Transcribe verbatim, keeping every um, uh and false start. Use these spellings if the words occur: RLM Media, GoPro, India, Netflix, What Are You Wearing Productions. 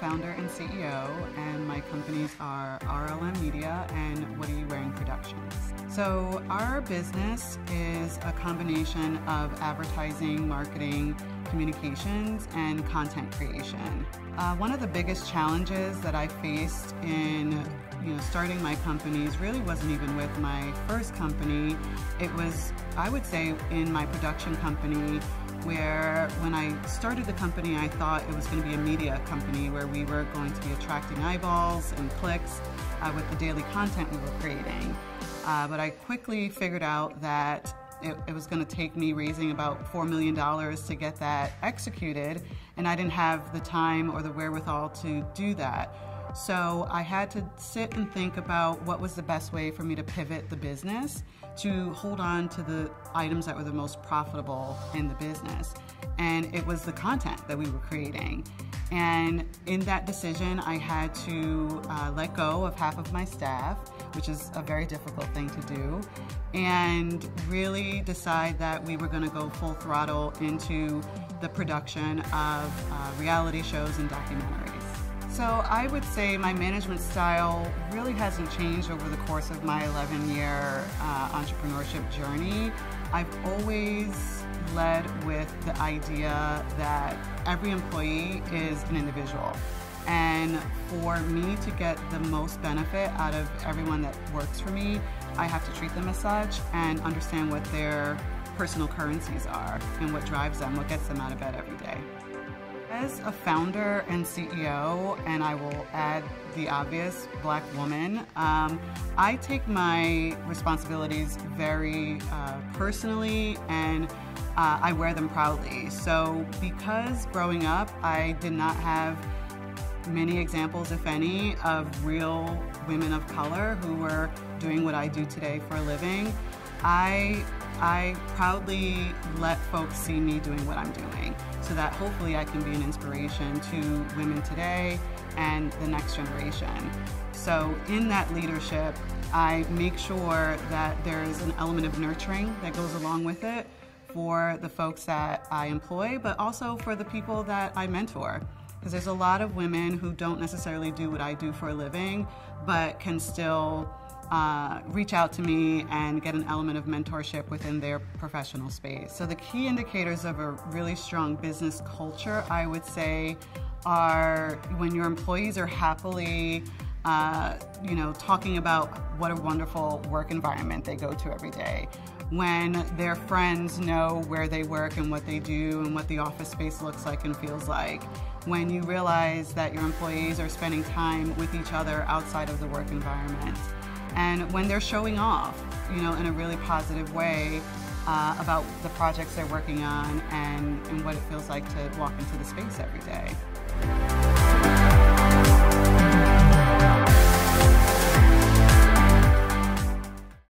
founder and C E O, and my companies are R L M Media and What Are You Wearing Productions. So our business is a combination of advertising, marketing, communications, and content creation. Uh, one of the biggest challenges that I faced in you know, starting my companies really wasn't even with my first company. It was, I would say, in my production company, where when I started the company, I thought it was going to be a media company where we were going to be attracting eyeballs and clicks uh, with the daily content we were creating. Uh, but I quickly figured out that It, it was going to take me raising about four million dollars to get that executed, and I didn't have the time or the wherewithal to do that. So I had to sit and think about what was the best way for me to pivot the business to hold on to the items that were the most profitable in the business. And it was the content that we were creating. And in that decision, I had to uh, let go of half of my staff, which is a very difficult thing to do, and really decide that we were going to go full throttle into the production of uh, reality shows and documentaries. So I would say my management style really hasn't changed over the course of my eleven year uh, entrepreneurship journey. I've always led with the idea that every employee is an individual. And for me to get the most benefit out of everyone that works for me, I have to treat them as such and understand what their personal currencies are and what drives them, what gets them out of bed every day. As a founder and C E O, and I will add the obvious, Black woman, um, I take my responsibilities very uh, personally, and uh, I wear them proudly. So because growing up, I did not have many examples, if any, of real women of color who were doing what I do today for a living, I, I proudly let folks see me doing what I'm doing, so that hopefully I can be an inspiration to women today and the next generation. So in that leadership, I make sure that there is an element of nurturing that goes along with it for the folks that I employ, but also for the people that I mentor. Because there's a lot of women who don't necessarily do what I do for a living, but can still uh, reach out to me and get an element of mentorship within their professional space. So the key indicators of a really strong business culture, I would say, are when your employees are happily uh, you know, talking about what a wonderful work environment they go to every day. When their friends know where they work and what they do and what the office space looks like and feels like. When you realize that your employees are spending time with each other outside of the work environment. And when they're showing off, you know, in a really positive way uh, about the projects they're working on and, and what it feels like to walk into the space every day.